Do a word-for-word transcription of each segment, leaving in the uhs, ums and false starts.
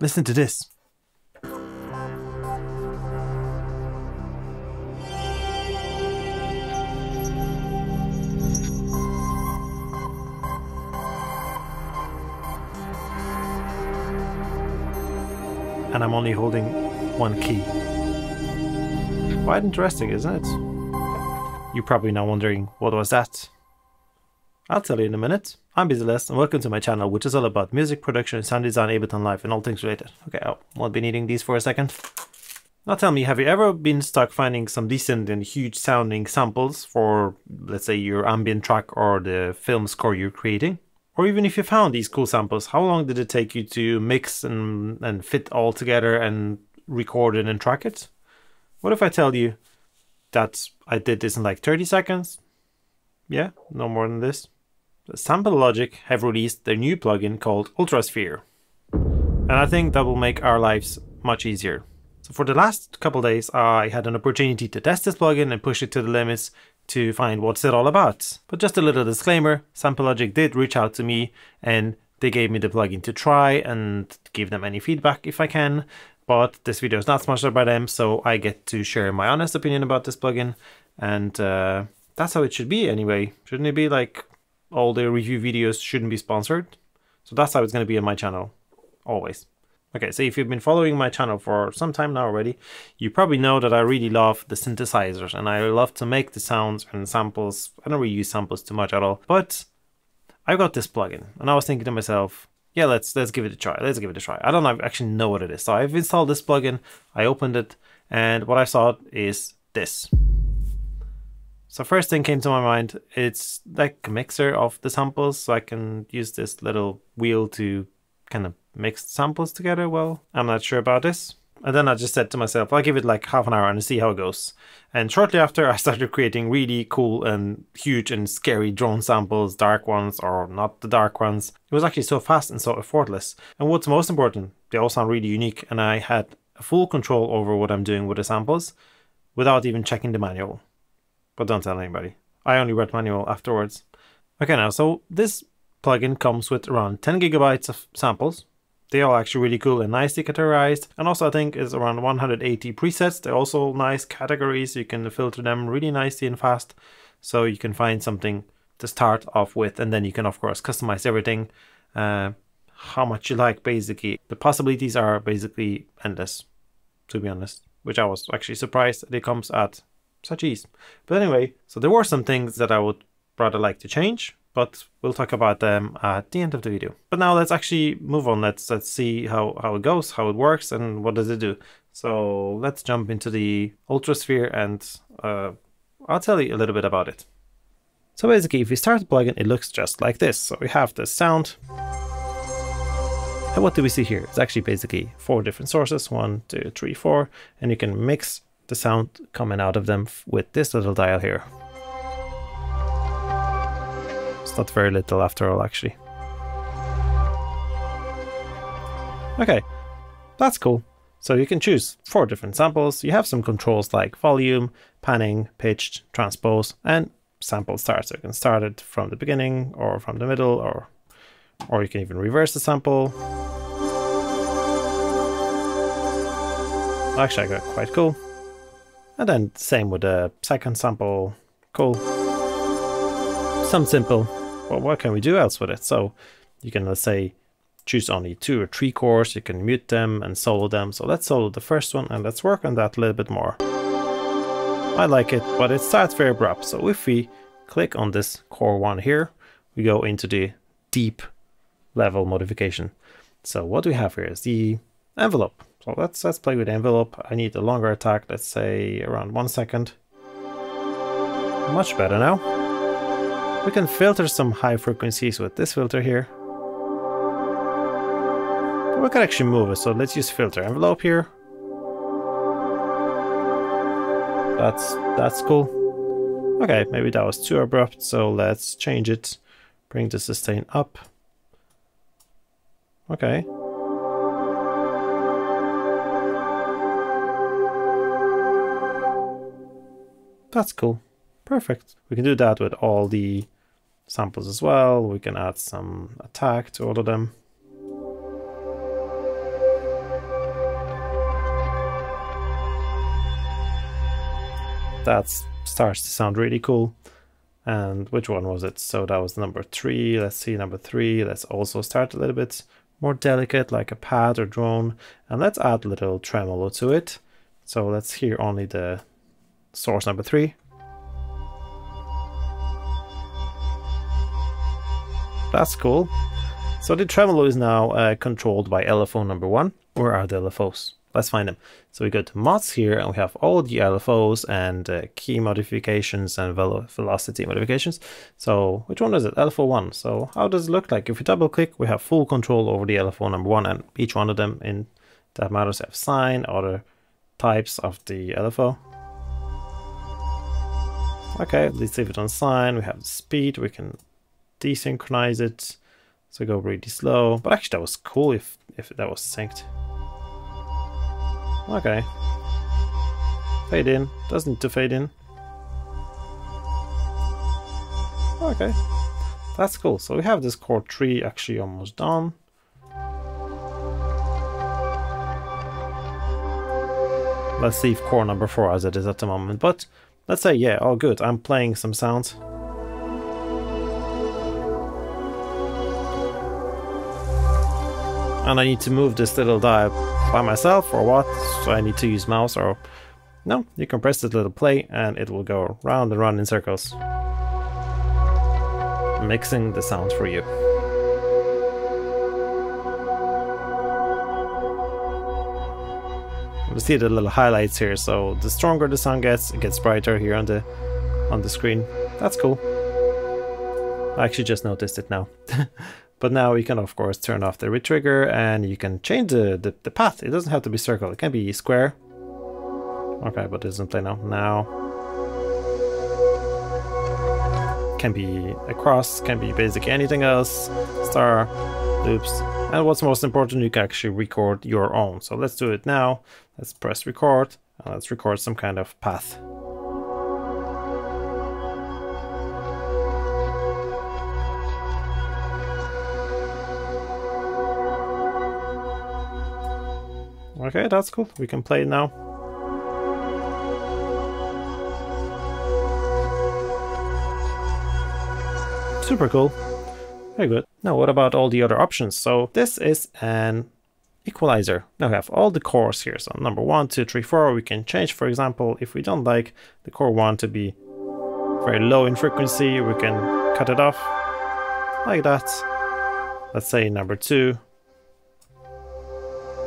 Listen to this. And I'm only holding one key. Quite interesting, isn't it? You're probably now wondering, what was that? I'll tell you in a minute. I'm BusyLess and welcome to my channel, which is all about music production and sound design, Ableton Live and all things related. Okay, I won't be needing these for a second. Now tell me, have you ever been stuck finding some decent and huge sounding samples for, let's say, your ambient track or the film score you're creating? Or even if you found these cool samples, how long did it take you to mix and, and fit all together and record it and track it? What if I tell you that I did this in like thirty seconds? Yeah, no more than this. Sample Logic have released their new plugin called UltraSphere, and I think that will make our lives much easier. So for the last couple days I had an opportunity to test this plugin and push it to the limits to find what's it all about. But just a little disclaimer, Sample Logic did reach out to me and they gave me the plugin to try and give them any feedback if I can, but this video is not sponsored by them, so I get to share my honest opinion about this plugin, and uh, that's how it should be anyway. Shouldn't it be like all the review videos shouldn't be sponsored? So that's how it's going to be on my channel, always. Okay, so if you've been following my channel for some time now already, you probably know that I really love the synthesizers and I love to make the sounds and samples. I don't really use samples too much at all, but I got this plugin and I was thinking to myself, yeah, let's let's give it a try. Let's give it a try. I don't actually know what it is. So I've installed this plugin, I opened it, and what I saw is this. So first thing came to my mind, it's like a mixer of the samples, so I can use this little wheel to kind of mix samples together. Well, I'm not sure about this. And then I just said to myself, I'll give it like half an hour and see how it goes. And shortly after I started creating really cool and huge and scary drone samples, dark ones or not the dark ones. It was actually so fast and so effortless. And what's most important, they all sound really unique and I had full control over what I'm doing with the samples without even checking the manual. But don't tell anybody. I only read manual afterwards. Okay, now, so this plugin comes with around ten gigabytes of samples. They are actually really cool and nicely categorized. And also I think it's around one hundred eighty presets. They're also nice categories. You can filter them really nicely and fast. So you can find something to start off with. And then you can, of course, customize everything uh, how much you like, basically. The possibilities are basically endless, to be honest, which I was actually surprised that it comes at such ease. But anyway, so there were some things that I would rather like to change, but we'll talk about them at the end of the video. But now let's actually move on. Let's let's see how, how it goes, how it works, and what does it do. So let's jump into the UltraSphere and uh, I'll tell you a little bit about it. So basically, if we start the plugin, it looks just like this. So we have the sound. And what do we see here? It's actually basically four different sources, one, two, three, four, and you can mix the sound coming out of them with this little dial here. It's not very little after all, actually. Okay, that's cool. So you can choose four different samples. You have some controls like volume, panning, pitch, transpose, and sample start. So you can start it from the beginning or from the middle, or, or you can even reverse the sample. Actually, I got quite cool. And then same with the second sample. Cool. Some simple. Well, what can we do else with it? So you can, let's say, choose only two or three chords. You can mute them and solo them. So let's solo the first one and let's work on that a little bit more. I like it, but it starts very abrupt. So if we click on this core one here, we go into the deep level modification. So what we have here is the envelope. So let's let's play with envelope. I need a longer attack, let's say around one second. Much better now. We can filter some high frequencies with this filter here. But we can actually move it, so let's use filter envelope here. That's that's cool. Okay, maybe that was too abrupt, so let's change it. Bring the sustain up. Okay. That's cool. Perfect. We can do that with all the samples as well. We can add some attack to all of them. that starts to sound really cool. And which one was it? So that was number three. Let's see, number three. Let's also start a little bit more delicate, like a pad or drone. And let's add a little tremolo to it. So let's hear only the source number three. That's cool. So the tremolo is now uh, controlled by L F O number one. Where are the L F Os? Let's find them. So we go to mods here and we have all the L F Os and uh, key modifications and velo velocity modifications. So which one is it? L F O one. So how does it look like? If we double click, we have full control over the L F O number one and each one of them in that matters have sign, other types of the L F O. Okay, let's leave it on sign. We have the speed, we can desynchronize it. So go really slow, but actually that was cool if, if that was synced. Okay. Fade in. Doesn't need to fade in. Okay. That's cool. So we have this chord three actually almost done. Let's leave chord number four as it is at the moment, but let's say, yeah, all good. I'm playing some sounds. And I need to move this little dial by myself or what, so I need to use mouse or... No, you can press this little play and it will go round and round in circles. Mixing the sound for you. You see the little highlights here, so the stronger the sound gets, it gets brighter here on the, on the screen. That's cool. I actually just noticed it now. But now you can, of course, turn off the re-trigger and you can change the, the, the path. It doesn't have to be circle. It can be square. Okay, but it doesn't play now. Now. Can be across, can be basically anything else. Star, loops. And what's most important, you can actually record your own. So let's do it now. Let's press record. And let's record some kind of path. Okay, that's cool. We can play it now. Super cool. Very good. Now, what about all the other options? So this is an equalizer. Now we have all the chords here. So number one, two, three, four, we can change. For example, if we don't like the chord one to be very low in frequency, we can cut it off like that. Let's say number two.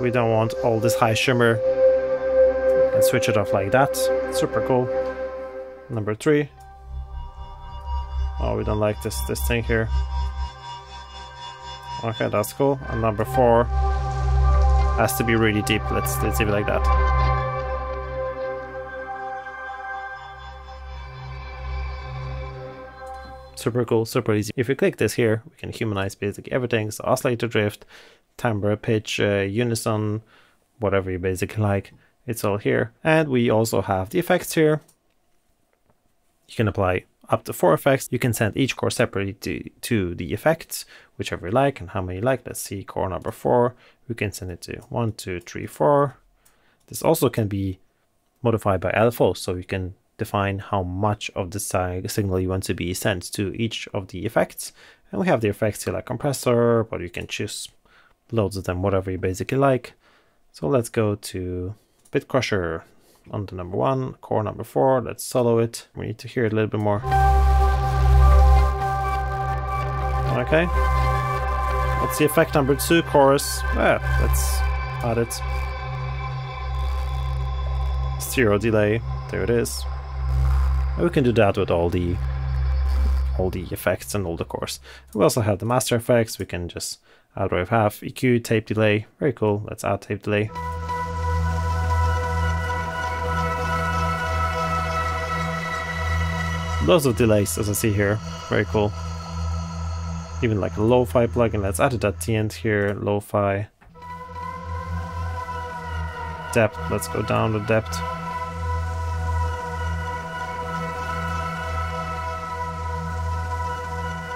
We don't want all this high shimmer and switch it off like that. Super cool. Number three. Oh, we don't like this this thing here. Okay, that's cool. And number four has to be really deep. Let's let's leave it like that. Super cool, super easy. If we click this here, we can humanize basically everything. So oscillator drift, timbre, pitch, uh, unison, whatever you basically like, it's all here. And we also have the effects here. You can apply up to four effects. You can send each chord separately to, to the effects, whichever you like and how many you like. Let's see, chord number four. We can send it to one, two, three, four. This also can be modified by L F O, so you can define how much of the signal you want to be sent to each of the effects. And we have the effects here like compressor, but you can choose loads of them, whatever you basically like. So let's go to Bitcrusher on the number one, chord number four. Let's solo it. We need to hear it a little bit more. Okay. What's the effect number two? Chorus. Yeah, let's add it. Stereo delay. There it is. And we can do that with all the all the effects and all the chorus. We also have the master effects. We can just add wave half, E Q, tape delay. Very cool. Let's add tape delay. Lots of delays as I see here. Very cool. Even like a lo-fi plugin. Let's add it at the end here. Lo-fi. Depth. Let's go down to depth.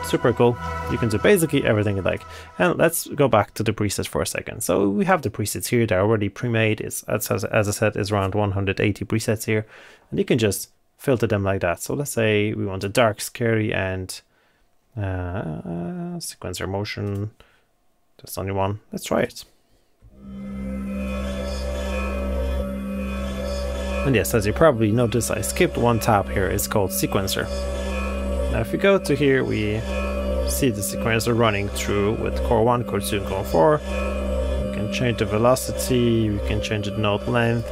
Super cool. You can do basically everything you like. And let's go back to the presets for a second. So we have the presets here. They're already pre-made. It's, as, as I said, is around one hundred eighty presets here. And you can just filter them like that. So let's say we want a dark, scary, and uh, sequencer motion. That's only one. Let's try it. And yes, as you probably noticed, I skipped one tab here. It's called sequencer. Now if we go to here, we see the sequencer running through with core one, core two, and core four. You can change the velocity, you can change the note length,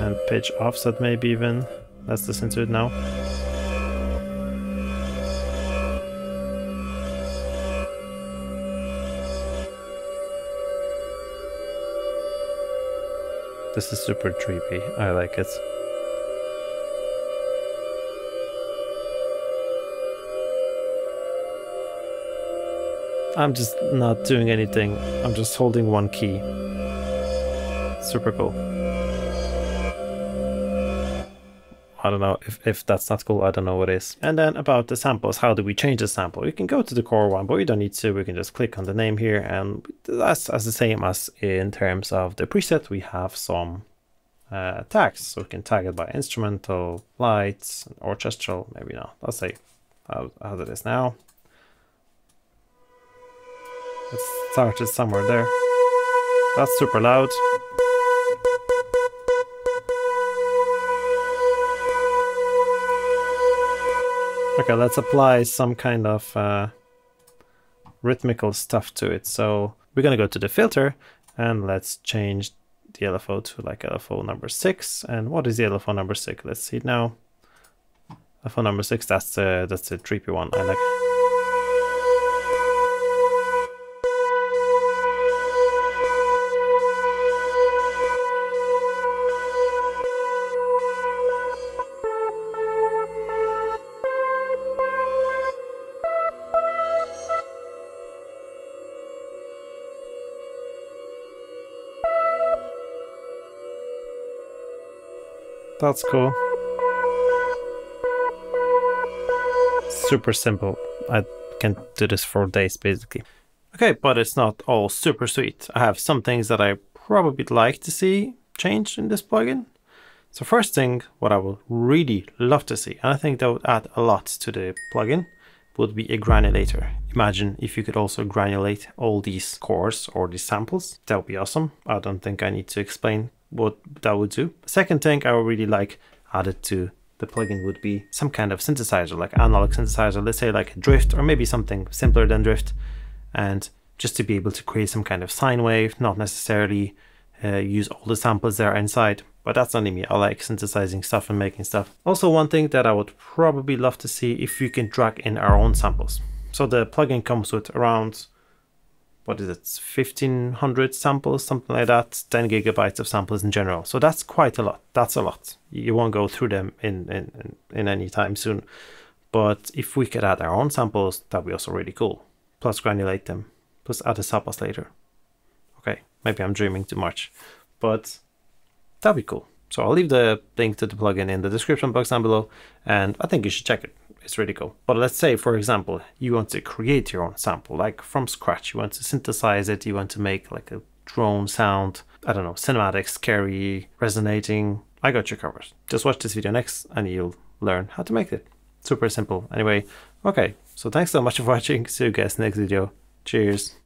and pitch offset maybe even. Let's listen to it now. This is super trippy, I like it. I'm just not doing anything, I'm just holding one key. Super cool. I don't know, if, if that's not cool, I don't know what is. And then about the samples, how do we change the sample? You can go to the core one, but we don't need to, we can just click on the name here, and that's as the same as in terms of the preset, we have some uh, tags. So we can tag it by instrumental, lights, orchestral, maybe not. Let's say how, how it is now. It started somewhere there. That's super loud. Okay, let's apply some kind of uh, rhythmical stuff to it. So we're gonna go to the filter and let's change the L F O to like L F O number six. And what is the L F O number six? Let's see now. L F O number six. That's the that's the trippy one. I like. That's cool. Super simple. I can do this for days basically. Okay, but it's not all super sweet. I have some things that I probably like to see changed in this plugin. So first thing, what I would really love to see, and I think that would add a lot to the plugin, would be a granulator. Imagine if you could also granulate all these cores or these samples. That would be awesome. I don't think I need to explain what that would do. Second thing I would really like added to the plugin would be some kind of synthesizer, like analog synthesizer, let's say like Drift, or maybe something simpler than Drift, and just to be able to create some kind of sine wave, not necessarily uh, use all the samples that are inside, but that's only me. I like synthesizing stuff and making stuff. Also one thing that I would probably love to see if we can drag in our own samples. So the plugin comes with around, what is it, fifteen hundred samples, something like that, ten gigabytes of samples in general. So that's quite a lot. That's a lot. You won't go through them in, in, in any time soon. But if we could add our own samples, that'd be also really cool. Plus granulate them, plus add the samples later. Okay, maybe I'm dreaming too much, but that'd be cool. So I'll leave the link to the plugin in the description box down below, and I think you should check it. It's really cool. But let's say, for example, you want to create your own sample, like from scratch. You want to synthesize it. You want to make like a drone sound. I don't know, cinematic, scary, resonating. I got your covers. Just watch this video next and you'll learn how to make it. Super simple. Anyway, okay. So thanks so much for watching. See you guys next video. Cheers.